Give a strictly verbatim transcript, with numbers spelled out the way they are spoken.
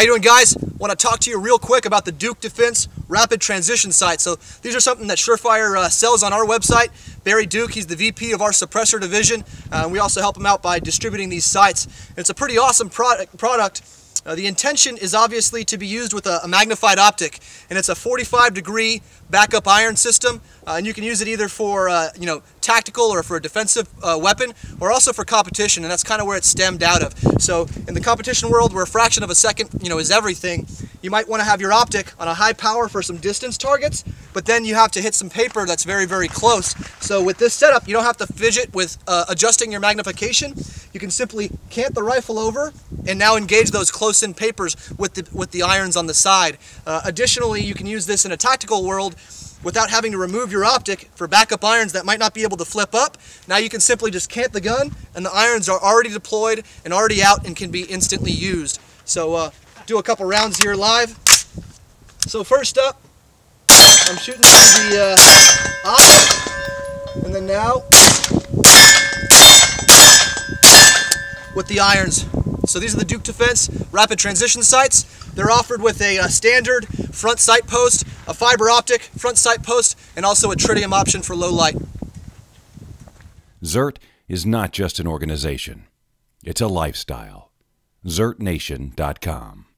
How you doing, guys? I want to talk to you real quick about the Dueck Defense Rapid Transition Sites. So these are something that Surefire uh, sells on our website. Barry Dueck, he's the V P of our suppressor division. Uh, we also help him out by distributing these sites. It's a pretty awesome product. product. Uh, the intention is obviously to be used with a, a magnified optic, and it's a forty-five degree backup iron system, uh, and you can use it either for uh, you know tactical or for a defensive uh, weapon, or also for competition, and that's kind of where it stemmed out of. So in the competition world, where a fraction of a second you know is everything, you might want to have your optic on a high power for some distance targets, but then you have to hit some paper that's very, very close. So with this setup, you don't have to fidget with uh, adjusting your magnification. You can simply cant the rifle over and now engage those close-in papers with the, with the irons on the side. Uh, additionally, you can use this in a tactical world without having to remove your optic for backup irons that might not be able to flip up. Now you can simply just cant the gun, and the irons are already deployed and already out and can be instantly used. So uh, do a couple rounds here live. So first up, I'm shooting through the uh, optic, and then now with the irons. So these are the Dueck Defense Rapid Transition Sites. They're offered with a, a standard front sight post, a fiber optic front sight post, and also a tritium option for low light. ZERT is not just an organization. It's a lifestyle. Zert Nation dot com